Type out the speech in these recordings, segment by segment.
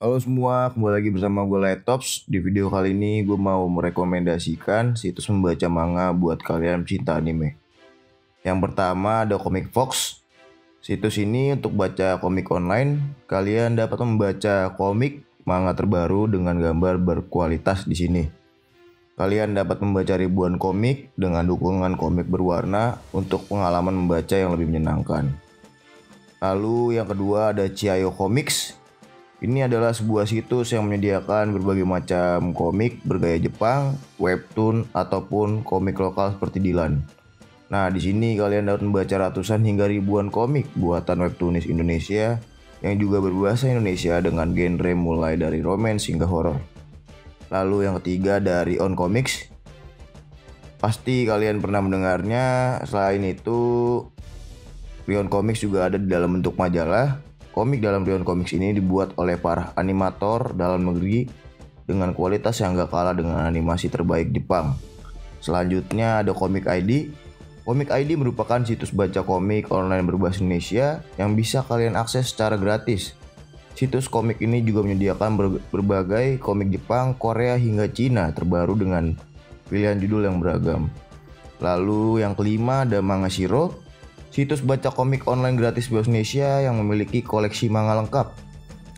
Halo semua, kembali lagi bersama gue Laetobz. Di video kali ini gue mau merekomendasikan situs membaca manga buat kalian pecinta anime. Yang pertama ada Comic Fox. Situs ini untuk baca komik online. Kalian dapat membaca komik manga terbaru dengan gambar berkualitas di sini. Kalian dapat membaca ribuan komik dengan dukungan komik berwarna untuk pengalaman membaca yang lebih menyenangkan. Lalu yang kedua ada Ciaio Comics. Ini adalah sebuah situs yang menyediakan berbagai macam komik bergaya Jepang, webtoon, ataupun komik lokal seperti Dilan. Nah, di sini kalian dapat membaca ratusan hingga ribuan komik buatan webtoonis Indonesia yang juga berbahasa Indonesia dengan genre mulai dari romance hingga horor. Lalu yang ketiga dari Rion Comics. Pasti kalian pernah mendengarnya. Selain itu, Rion Comics juga ada di dalam bentuk majalah. Komik dalam Rion Comics ini dibuat oleh para animator dalam negeri dengan kualitas yang gak kalah dengan animasi terbaik Jepang. Selanjutnya ada Komik ID. Komik ID merupakan situs baca komik online berbahasa Indonesia yang bisa kalian akses secara gratis. Situs komik ini juga menyediakan berbagai komik Jepang, Korea, hingga Cina terbaru dengan pilihan judul yang beragam. Lalu yang kelima ada MangaShiro. Situs baca komik online gratis bahasa Indonesia yang memiliki koleksi manga lengkap.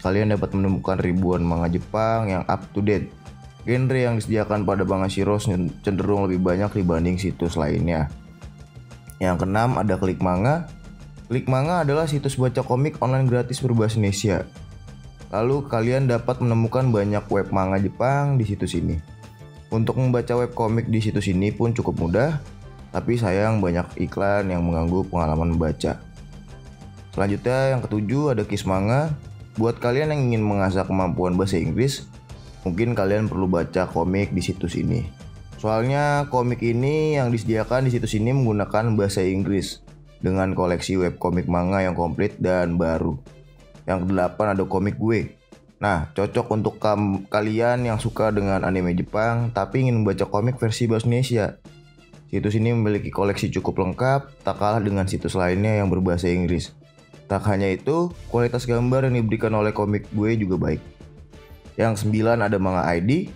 Kalian dapat menemukan ribuan manga Jepang yang up to date. Genre yang disediakan pada MangaShiro cenderung lebih banyak dibanding situs lainnya. Yang keenam ada Klik Manga. Klik Manga adalah situs baca komik online gratis berbahasa Indonesia. Lalu kalian dapat menemukan banyak web manga Jepang di situs ini. Untuk membaca web komik di situs ini pun cukup mudah. Tapi sayang banyak iklan yang mengganggu pengalaman membaca. Selanjutnya yang ketujuh ada Kiss Manga. Buat kalian yang ingin mengasah kemampuan bahasa Inggris, mungkin kalian perlu baca komik di situs ini. Soalnya komik ini yang disediakan di situs ini menggunakan bahasa Inggris dengan koleksi webkomik manga yang komplit dan baru. Yang kedelapan ada Komik Gue. Nah, cocok untuk kalian yang suka dengan anime Jepang tapi ingin membaca komik versi bahasa Indonesia. Situs ini memiliki koleksi cukup lengkap, tak kalah dengan situs lainnya yang berbahasa Inggris. Tak hanya itu, kualitas gambar yang diberikan oleh Komik Gue juga baik. Yang sembilan ada Manga ID,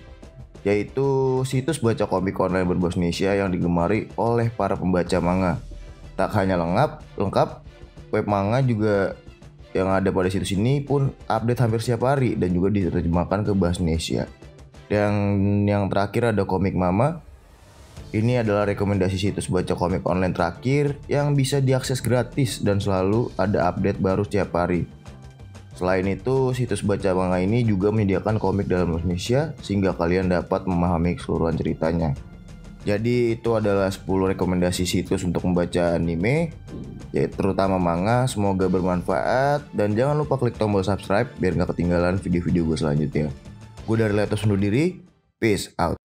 yaitu situs baca komik online berbahasa Indonesia yang digemari oleh para pembaca manga. Tak hanya lengkap, web manga juga yang ada pada situs ini pun update hampir setiap hari dan juga diterjemahkan ke bahasa Indonesia. Dan yang terakhir ada Komik Mama. Ini adalah rekomendasi situs baca komik online terakhir yang bisa diakses gratis dan selalu ada update baru setiap hari. Selain itu, situs baca manga ini juga menyediakan komik dalam Indonesia sehingga kalian dapat memahami keseluruhan ceritanya. Jadi itu adalah 10 rekomendasi situs untuk membaca anime, yaitu terutama manga. Semoga bermanfaat dan jangan lupa klik tombol subscribe biar gak ketinggalan video-video gue selanjutnya. Gue dari Laetobz undur diri, peace out.